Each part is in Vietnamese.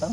Bắn.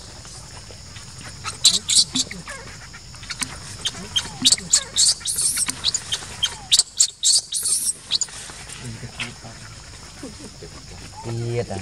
à.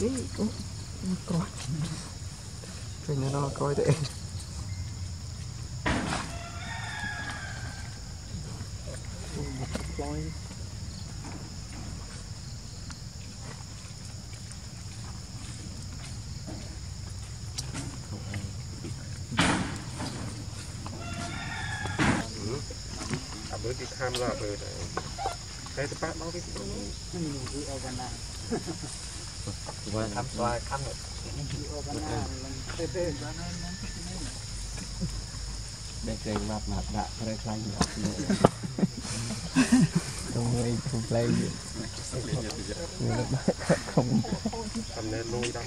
Ui, nó coi. Trời ơi, nó coi tụi em. À bữa đi tham gia bữa này. Thấy tụi bác nói cái gì đó. Đi ở gần này. Bukan kamera kamera. Betul mat mat tak percaya. Tunggu itu play. Kamera loi dah.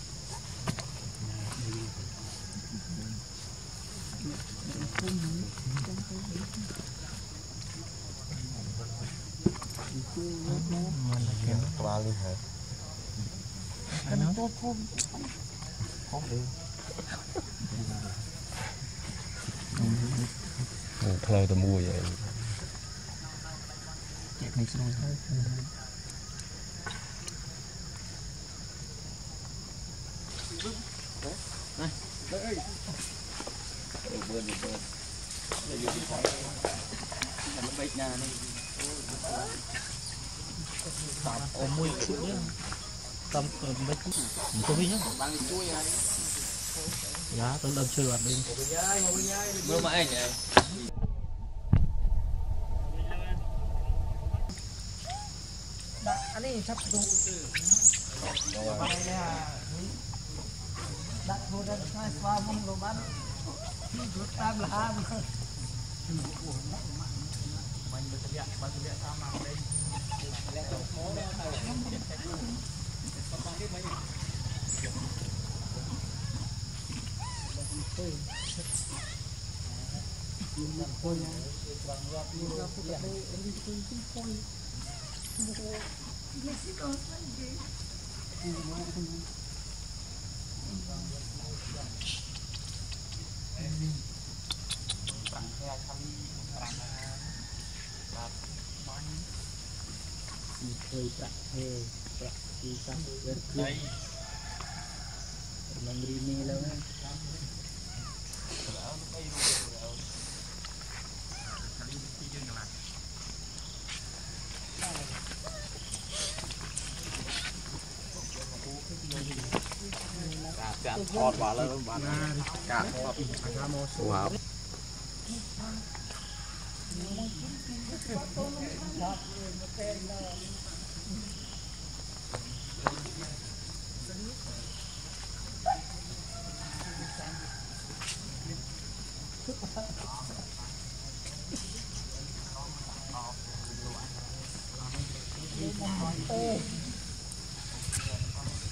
kembali hal, kenapa pun, komplain, kalau temu ya, cek ni semua. Ở mùi chuối tầm mấy không biết nhá giá tôi đâm chơi bên mưa mãi nhỉ anh ấy chắc dùng đặt vô đây qua mông đồ bán rút tam là mình bật điện sao mà đây lẹ đầu phố đó tàu con biết mấy gì praktika bergerak menerima lawan wow.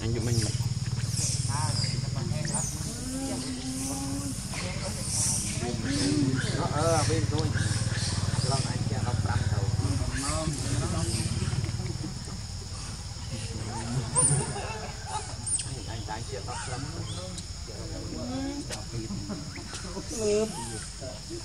Anh giúp mình ở bên tôi làm anh kia học làm thầu anh kia học lắm Oh, must have been